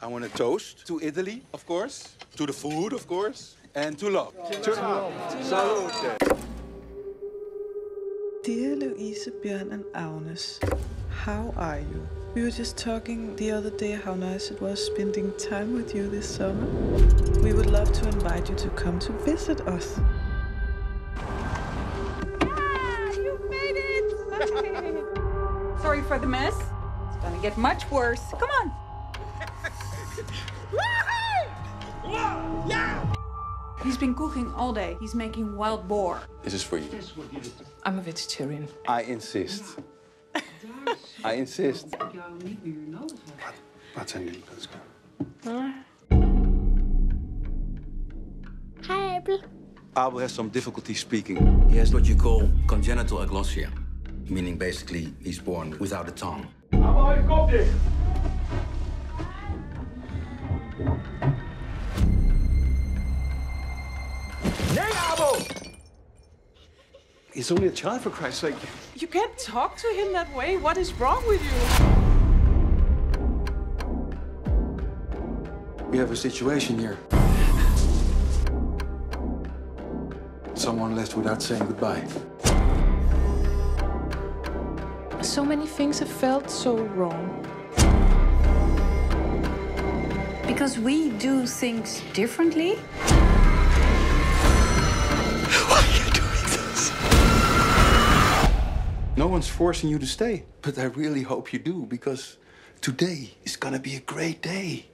I want to toast to Italy, of course, to the food, of course, and to love. To love. Salute. Dear Louise, Bjørn and Aunes, how are you? We were just talking the other day how nice it was spending time with you this summer. We would love to invite you to come to visit us. Yeah, you made it! Sorry for the mess. It's gonna get much worse. Come on! Whoa, yeah! He's been cooking all day. He's making wild boar. This is for you. I'm a vegetarian. I insist. I insist. Let's go. Hi, Abel. Abel has some difficulty speaking. He has what you call congenital aglossia, meaning basically he's born without a tongue. Abel, I've got this. He's only a child, for Christ's sake. You can't talk to him that way. What is wrong with you? We have a situation here. Someone left without saying goodbye. So many things have felt so wrong. Because we do things differently. No one's forcing you to stay, but I really hope you do, because today is gonna be a great day.